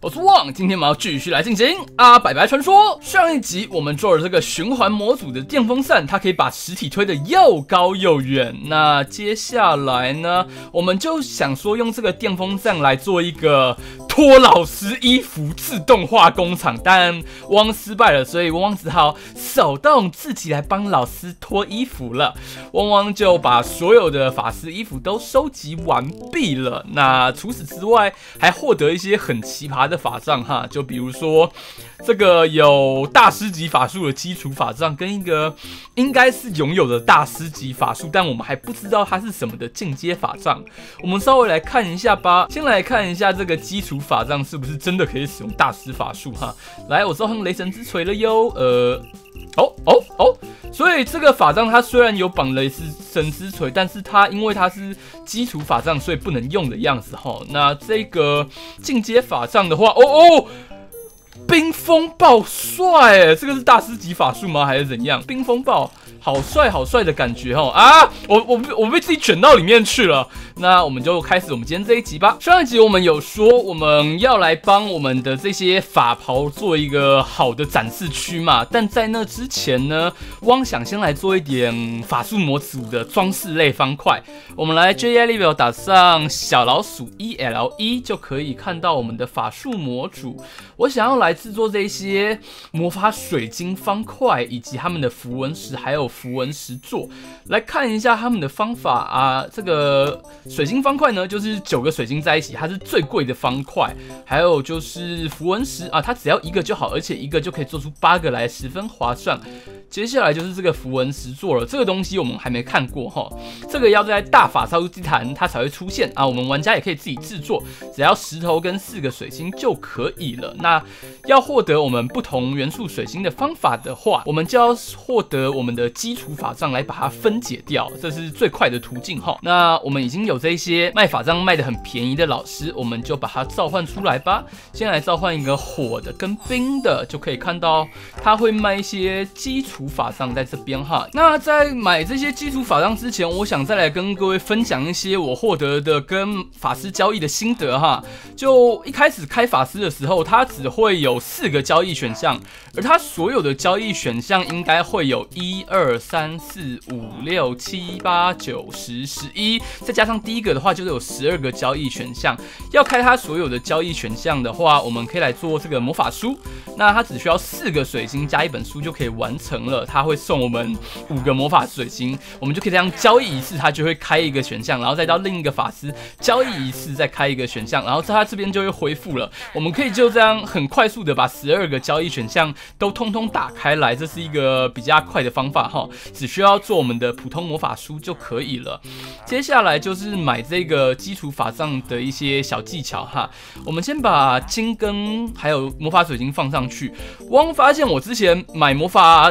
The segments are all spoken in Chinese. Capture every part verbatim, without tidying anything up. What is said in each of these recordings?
我是旺，今天我们要继续来进行阿百百传说。上一集我们做了这个循环模组的电风扇，它可以把实体推得又高又远。那接下来呢，我们就想说用这个电风扇来做一个脱老师衣服自动化工厂，但汪汪失败了，所以汪汪只好手动自己来帮老师脱衣服了。汪汪就把所有的法师衣服都收集完毕了。那除此之外，还获得一些很奇葩的法杖哈，就比如说这个有大师级法术的基础法杖，跟一个应该是拥有的大师级法术，但我们还不知道它是什么的进阶法杖。我们稍微来看一下吧，先来看一下这个基础法杖是不是真的可以使用大师法术哈。来，我召唤雷神之锤了哟，呃。哦哦哦！所以这个法杖它虽然有绑雷神之锤，但是它因为它是基础法杖，所以不能用的样子哈。那这个进阶法杖的话，哦哦，冰风暴帅哎，这个是大师级法术吗？还是怎样？冰风暴好帅好帅的感觉哈啊！我我我被自己卷到里面去了。那我们就开始我们今天这一集吧。上一集我们有说我们要来帮我们的这些法袍做一个好的展示区嘛，但在那之前呢，汪想先来做一点法术模组的装饰类方块。我们来 J I level 打上小老鼠 E L E 就可以看到我们的法术模组。我想要来制作这些魔法水晶方块以及他们的符文石，还有符文石座。来看一下他们的方法啊，这个。水晶方块呢，就是九个水晶在一起，它是最贵的方块。还有就是符文石啊，它只要一个就好，而且一个就可以做出八个来，十分划算。接下来就是这个符文石座了，这个东西我们还没看过哈，这个要在大法超祭坛它才会出现啊。我们玩家也可以自己制作，只要石头跟四个水晶就可以了。那要获得我们不同元素水晶的方法的话，我们就要获得我们的基础法杖来把它分解掉，这是最快的途径哈。那我们已经有这些卖法杖卖的很便宜的老师，我们就把它召唤出来吧。先来召唤一个火的跟冰的，就可以看到它会卖一些基础。法杖在这边哈，那在买这些基础法杖之前，我想再来跟各位分享一些我获得的跟法师交易的心得哈。就一开始开法师的时候，它只会有四个交易选项，而它所有的交易选项应该会有一二三四五六七八九十十一，再加上第一个的话，就是有十二个交易选项。要开它所有的交易选项的话，我们可以来做这个魔法书，那它只需要四个水晶加一本书就可以完成。他会送我们五个魔法水晶，我们就可以这样交易一次，他就会开一个选项，然后再到另一个法师交易一次，再开一个选项，然后他这边就会恢复了。我们可以就这样很快速的把十二个交易选项都通通打开来，这是一个比较快的方法哈，只需要做我们的普通魔法书就可以了。接下来就是买这个基础法杖的一些小技巧哈，我们先把金根还有魔法水晶放上去。汪发现我之前买魔法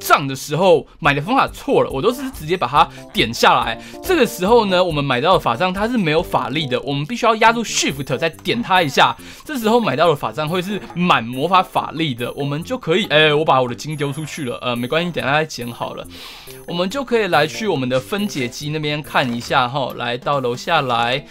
杖的时候买的方法错了，我都是直接把它点下来。这个时候呢，我们买到的法杖它是没有法力的，我们必须要压住 Shift 再点它一下。这时候买到的法杖会是满魔法法力的，我们就可以，哎、欸，我把我的金丢出去了，呃，没关系，等一下再捡好了。我们就可以来去我们的分解机那边看一下哈，来到楼下来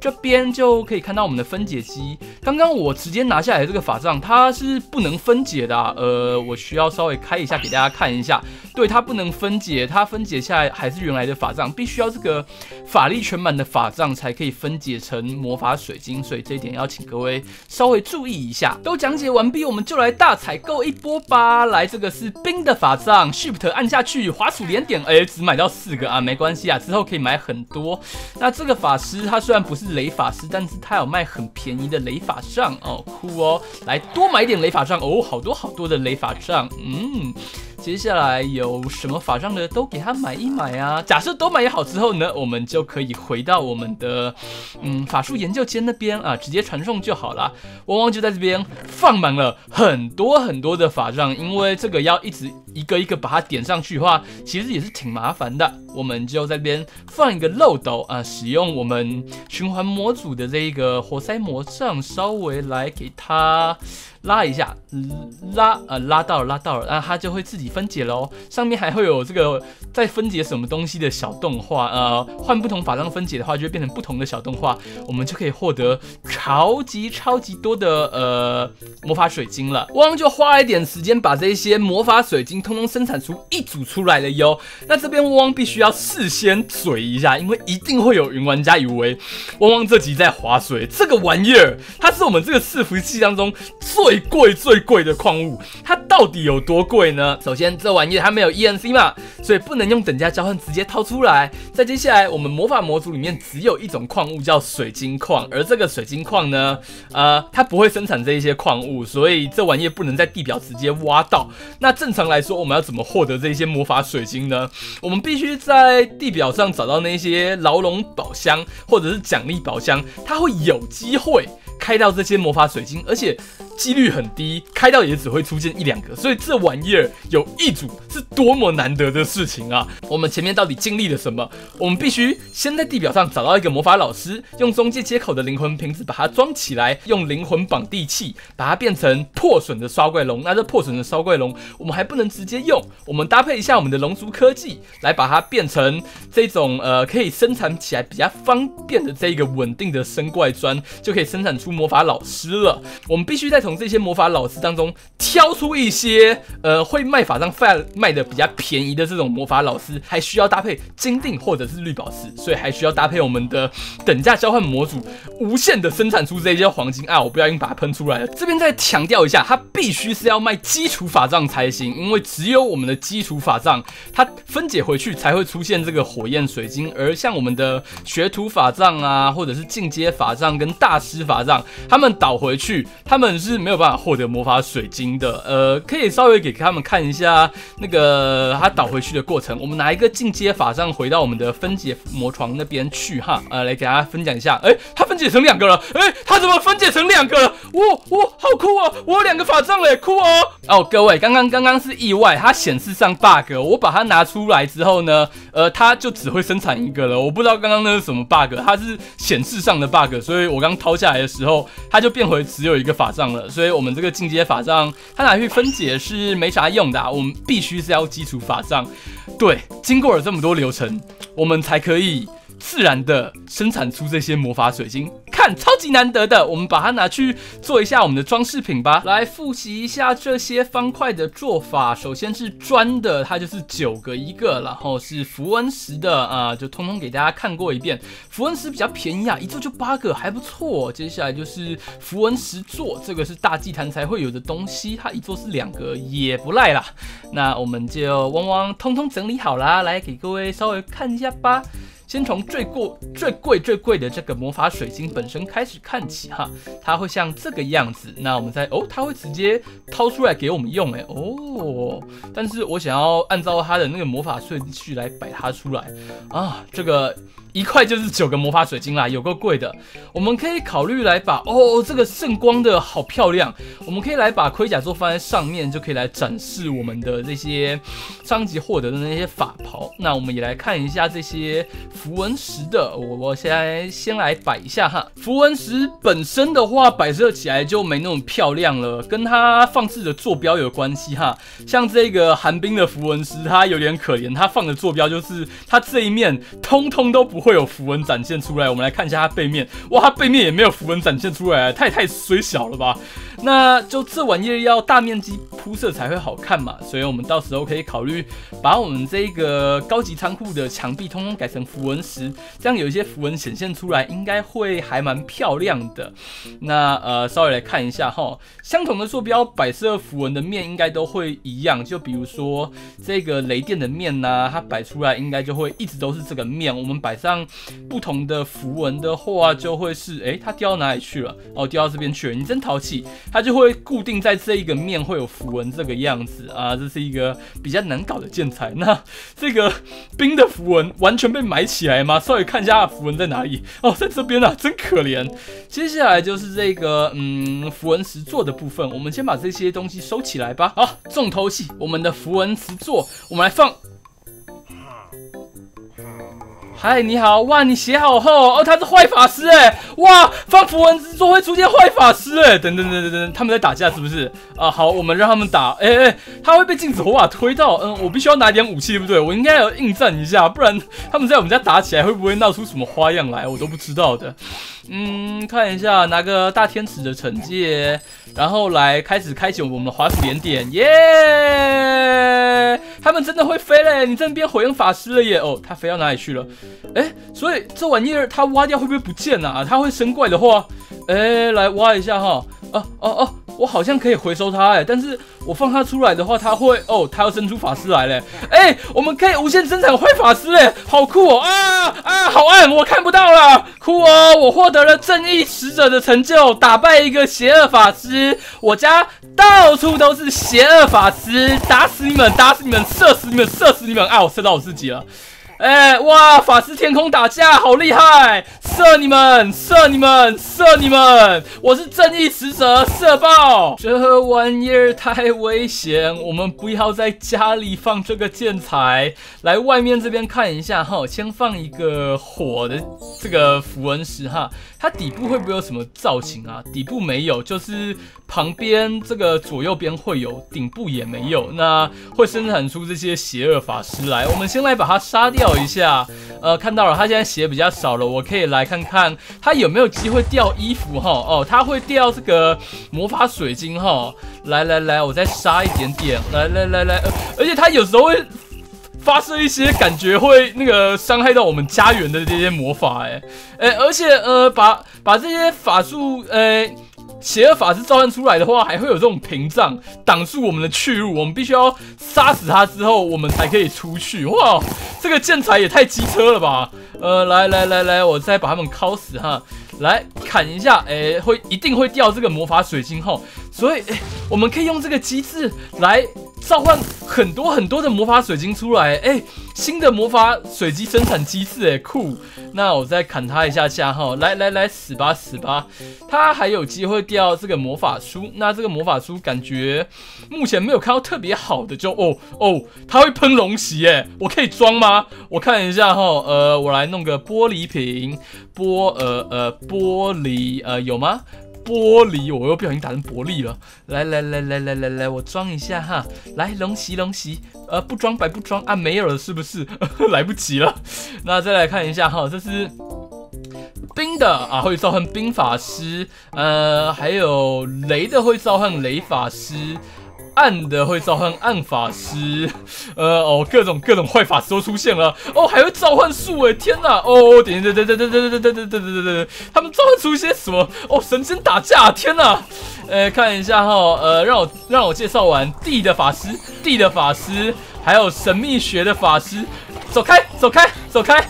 这边就可以看到我们的分解机。刚刚我直接拿下来的这个法杖它是不能分解的、啊，呃，我需要稍微开一下给大家看一下，对，它不能分解，它分解下来还是原来的法杖，必须要这个法力全满的法杖才可以分解成魔法水晶，所以这一点要请各位稍微注意一下。都讲解完毕，我们就来大采购一波吧。来，这个是冰的法杖 ，Shift 按下去，滑鼠连点，哎、欸，只买到四个啊，没关系啊，之后可以买很多。那这个法师他虽然不是雷法师，但是他有卖很便宜的雷法杖哦，酷哦，来多买一点雷法杖哦，好多好多的雷法杖，嗯。接下来有什么法杖的都给他买一买啊！假设都买好之后呢，我们就可以回到我们的嗯法术研究间那边啊，直接传送就好了。汪汪就在这边放满了很多很多的法杖，因为这个要一直一个一个把它点上去的话，其实也是挺麻烦的。我们就在这边放一个漏斗啊，使用我们循环模组的这一个活塞魔杖，稍微来给它拉一下，拉呃拉到了拉到了，那它就会自己分解喽。上面还会有这个在分解什么东西的小动画，呃，换不同法杖分解的话，就会变成不同的小动画，我们就可以获得超级超级多的呃魔法水晶了。汪就花了一点时间把这些魔法水晶通通生产出一组出来了哟。那这边汪汪必须要事先嘴一下，因为一定会有云玩家以为汪汪这集在划水，这个玩意儿它是我们这个伺服器当中最贵最贵的矿物，它到底有多贵呢？首先这玩意它没有 E N C 嘛，所以不能用等价交换直接掏出来。再接下来我们魔法模组里面只有一种矿物叫水晶矿，而这个水晶矿呢，呃，它不会生产这一些矿物，所以这玩意不能在地表直接挖到。那正常来说，我们要怎么获得这些魔法水晶呢？我们必须在地表上找到那些牢笼宝箱或者是奖励宝箱，它会有机会开到这些魔法水晶，而且几率很低，开到也只会出现一两个，所以这玩意儿有一组是多么难得的事情啊！我们前面到底经历了什么？我们必须先在地表上找到一个魔法老师，用中介接口的灵魂瓶子把它装起来，用灵魂绑地器把它变成破损的烧怪龙。那这破损的烧怪龙，我们还不能直接用，我们搭配一下我们的龙族科技，来把它变成这种呃可以生产起来比较方便的这个稳定的生怪砖，就可以生产出魔法老师了。我们必须在从这些魔法老师当中挑出一些，呃，会卖法杖卖的比较便宜的这种魔法老师，还需要搭配金锭或者是绿宝石，所以还需要搭配我们的等价交换模组，无限的生产出这些黄金啊！我不要硬把它喷出来了。这边再强调一下，它必须是要卖基础法杖才行，因为只有我们的基础法杖，它分解回去才会出现这个火焰水晶。而像我们的学徒法杖啊，或者是进阶法杖跟大师法杖，他们倒回去，他们是。是没有办法获得魔法水晶的，呃，可以稍微给他们看一下那个它倒回去的过程。我们拿一个进阶法杖回到我们的分解魔床那边去哈，呃，来给大家分享一下。哎、欸，它分解成两个了，哎、欸，它怎么分解成两个了？哇哇，好酷啊！我有两个法杖嘞，酷哦！哦，各位，刚刚刚刚是意外，它显示上 bug， 我把它拿出来之后呢，呃，它就只会生产一个了。我不知道刚刚那是什么 bug， 它是显示上的 bug， 所以我刚掏下来的时候，它就变回只有一个法杖了。所以，我们这个进阶法杖，它拿去分解是没啥用的、啊。我们必须是要基础法杖。对，经过了这么多流程，我们才可以自然的生产出这些魔法水晶。看，超级难得的，我们把它拿去做一下我们的装饰品吧。来复习一下这些方块的做法。首先是砖的，它就是九个一个，然后是符文石的啊、呃，就通通给大家看过一遍。符文石比较便宜啊，一做就八个，还不错、哦。接下来就是符文石座，这个是大祭坛才会有的东西，它一做是两个，也不赖啦。那我们就汪汪通通整理好啦，来给各位稍微看一下吧。先从最贵、最贵、最贵的这个魔法水晶本身开始看起哈，它会像这个样子。那我们再哦，它会直接掏出来给我们用哎哦，但是我想要按照它的那个魔法顺序来摆它出来啊，这个。一块就是九个魔法水晶啦，有够贵的。我们可以考虑来把哦，这个圣光的好漂亮，我们可以来把盔甲座放在上面，就可以来展示我们的这些上级获得的那些法袍。那我们也来看一下这些符文石的，我我现在先来摆一下哈。符文石本身的话，摆设起来就没那么漂亮了，跟它放置的坐标有关系哈。像这个寒冰的符文石，它有点可怜，它放的坐标就是它这一面通通都不。会有符文展现出来，我们来看一下它背面。哇，它背面也没有符文展现出来，太太水小了吧？那就这玩意要大面积铺设才会好看嘛，所以我们到时候可以考虑把我们这个高级仓库的墙壁通通改成符文石，这样有一些符文显现出来，应该会还蛮漂亮的。那呃，稍微来看一下哈，相同的坐标摆设符文的面应该都会一样，就比如说这个雷电的面呢、啊，它摆出来应该就会一直都是这个面，我们摆上。像不同的符文的话，就会是哎、欸，它掉到哪里去了？哦，掉到这边去了。你真淘气，它就会固定在这一个面，会有符文这个样子啊。这是一个比较难搞的建材。那这个冰的符文完全被埋起来吗？稍微看一下它的符文在哪里？哦，在这边啊，真可怜。接下来就是这个嗯符文石座的部分，我们先把这些东西收起来吧。好，重头戏，我们的符文石座，我们来放。嗨，你好！哇，你鞋好厚哦，它是坏法师哎！哇，放符文之桌会出现坏法师哎、欸！等等等等等，他们在打架是不是？啊，好，我们让他们打。哎、欸、哎、欸，他会被镜子火把推到。嗯，我必须要拿一点武器，对不对？我应该要应战一下，不然他们在我们家打起来会不会闹出什么花样来？我都不知道的。嗯，看一下，拿个大天使的惩戒，然后来开始开启我们的华府连点。耶、yeah! 他们真的会飞嘞！你这边火焰法师了耶！哦，他飞到哪里去了？哎、欸，所以这玩意儿他挖掉会不会不见啊？他会生怪的话，哎、欸，来挖一下哈！哦哦哦，我好像可以回收它哎、欸，但是我放它出来的话，它会哦，它要生出法师来嘞！哎、欸，我们可以无限生产坏法师哎、欸，好酷哦！啊啊，好暗，我看不到了，酷哦！我获得了正义使者的成就，打败一个邪恶法师。我家到处都是邪恶法师，打死你们，打死你们，射死你们，射死你们！啊，我射到我自己了。哎、欸、哇！法师天空打架，好厉害！射你们，射你们，射你们！我是正义使者，射爆！这玩意儿太危险，我们不要在家里放这个建材。来外面这边看一下哈，先放一个火的这个符文石哈，它底部会不会有什么造型啊？底部没有，就是旁边这个左右边会有，顶部也没有，那会生产出这些邪恶法师来。我们先来把它杀掉。一下，呃，看到了，他现在血比较少了，我可以来看看他有没有机会掉衣服哈。哦，他会掉这个魔法水晶哈。来来来，我再杀一点点。来来来来、呃，而且他有时候会发射一些感觉会那个伤害到我们家园的这些魔法、欸，哎、欸、而且呃，把把这些法术，呃、欸。邪恶法师召唤出来的话，还会有这种屏障挡住我们的去路，我们必须要杀死他之后，我们才可以出去。哇，这个建材也太机车了吧！呃，来来来来，我再把他们敲死哈，来砍一下，哎、欸，会一定会掉这个魔法水晶哈，所以、欸、我们可以用这个机制来召唤很多很多的魔法水晶出来，哎、欸，新的魔法水晶生产机制、欸，哎，酷。那我再砍他一下下哈，来来来，死吧死吧，他还有机会掉这个魔法书。那这个魔法书感觉目前没有看到特别好的就，就哦哦，他会喷龙息，哎，我可以装吗？我看一下哈，呃，我来弄个玻璃瓶，玻呃呃玻璃呃有吗？玻璃，我又不小心打成玻璃了。来来来来来来来，我装一下哈。来，龙息龙息，呃，不装白不装啊，没有了是不是？来不及了。那再来看一下哈，这是冰的啊，会召唤冰法师，呃，还有雷的会召唤雷法师。暗的会召唤暗法师，呃哦，各种各种坏法师都出现了哦，还会召唤术哎，天哪哦，等等等等等等等等等等等，他们召唤出一些什么哦，神仙打架，天哪！呃，看一下哈，呃，让我让我介绍完地的法师，地的法师，还有神秘学的法师，走开走开走开，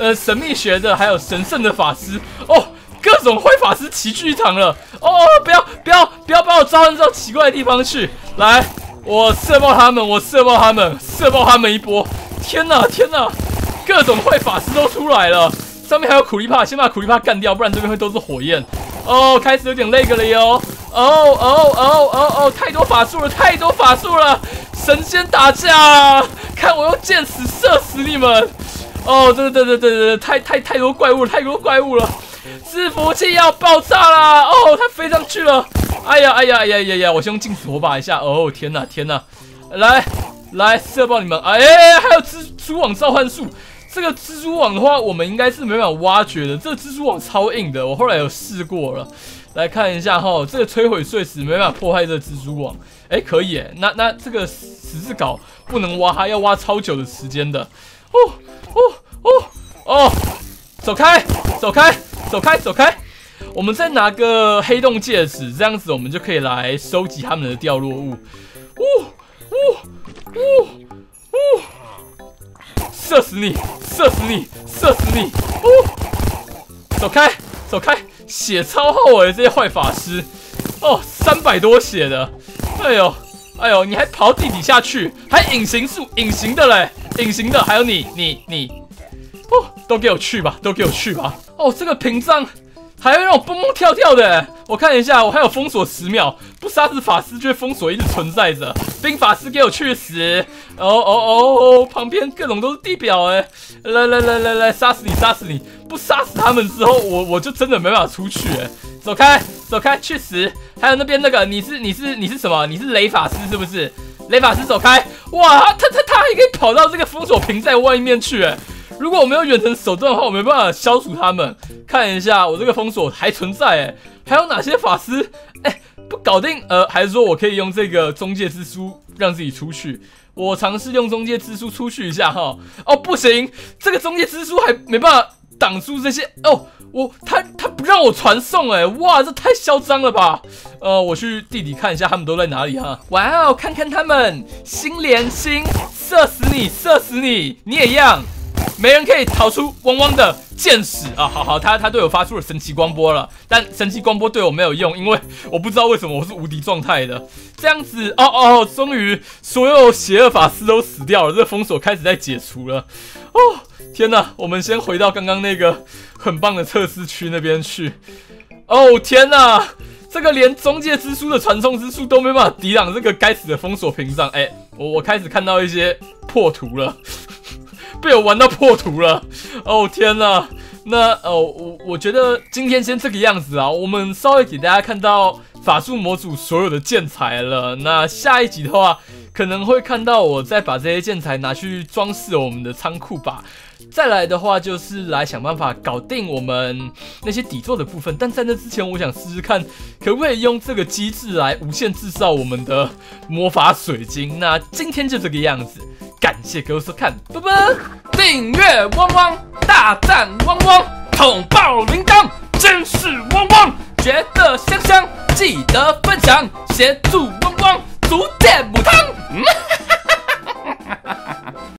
呃，神秘学的还有神圣的法师哦。各种坏法师齐聚一堂了！哦哦，不要不要不要把我召唤到奇怪的地方去！来，我射爆他们，我射爆他们，射爆他们一波！天哪天哪，各种坏法师都出来了！上面还有苦力怕，先把苦力怕干掉，不然这边会都是火焰。哦，开始有点 lag 了哟！哦哦哦哦哦，太多法术了，太多法术了！神仙打架，看我用箭矢射死你们！哦，对对对对对对，太太太多怪物了，太多怪物了！伺服器要爆炸啦！哦，它飞上去了！哎呀，哎呀，哎呀，哎呀！我先用镜子火把一下。哦，天哪，天哪！来，来射爆你们！哎哎，还有蜘蛛网召唤术。这个蜘蛛网的话，我们应该是没办法挖掘的。这个蜘蛛网超硬的，我后来有试过了。来看一下哈，这个摧毁碎石没办法破坏这个蜘蛛网。哎，可以哎。那那这个十字镐不能挖，它要挖超久的时间的。哦哦哦哦！走开，走开！走开，走开！我们再拿个黑洞戒指，这样子我们就可以来收集他们的掉落物。呜呜呜呜！射死你！射死你！射死你！呜！走开，走开！血超厚哎、欸，这些坏法师哦，三百多血的。哎呦，哎呦，你还跑地底下去，还隐形术，隐形的嘞，隐形的，还有你，你，你。哦，都给我去吧，都给我去吧！哦，这个屏障还会让我蹦蹦跳跳的，我看一下，我还有封锁十秒，不杀死法师，就会封锁一直存在着。冰法师给我去死！哦哦哦，旁边各种都是地表哎、欸！来来来来来，杀死你，杀死你！不杀死他们之后，我我就真的没办法出去哎、欸！走开，走开，去死！还有那边那个，你是你是你是什么？你是雷法师是不是？雷法师走开！哇，他他他还可以跑到这个封锁屏在外面去哎、欸！ 如果我没有远程手段的话，我没办法消除他们。看一下，我这个封锁还存在哎、欸，还有哪些法师哎、欸、不搞定？呃，还是说我可以用这个中介之书让自己出去？我尝试用中介之书出去一下哈。哦，不行，这个中介之书还没办法挡住这些哦。我他他不让我传送哎、欸，哇，这太嚣张了吧？呃，我去地底看一下他们都在哪里哈。哇哦，看看他们，心连心，射死你，射死你，你也一样。 没人可以逃出汪汪的箭矢啊！好好，他他对我发出了神奇光波了，但神奇光波对我没有用，因为我不知道为什么我是无敌状态的。这样子，哦哦，终于所有邪恶法师都死掉了，这封锁开始在解除了。哦，天哪！我们先回到刚刚那个很棒的测试区那边去。哦，天哪！这个连中介之书的传送之术都没办法抵挡这个该死的封锁屏障。哎，我我开始看到一些破图了。 被我玩到破图了，哦天哪！那哦我我觉得今天先这个样子啊，我们稍微给大家看到法术模组所有的建材了。那下一集的话，可能会看到我再把这些建材拿去装饰我们的仓库吧。 再来的话，就是来想办法搞定我们那些底座的部分。但在那之前，我想试试看，可不可以用这个机制来无限制造我们的魔法水晶。那今天就这个样子，感谢各位收看，拜拜！订阅汪汪，大战汪汪，捅爆铃铛，真是汪汪！觉得香香，记得分享，协助汪汪，逐渐母汤。嗯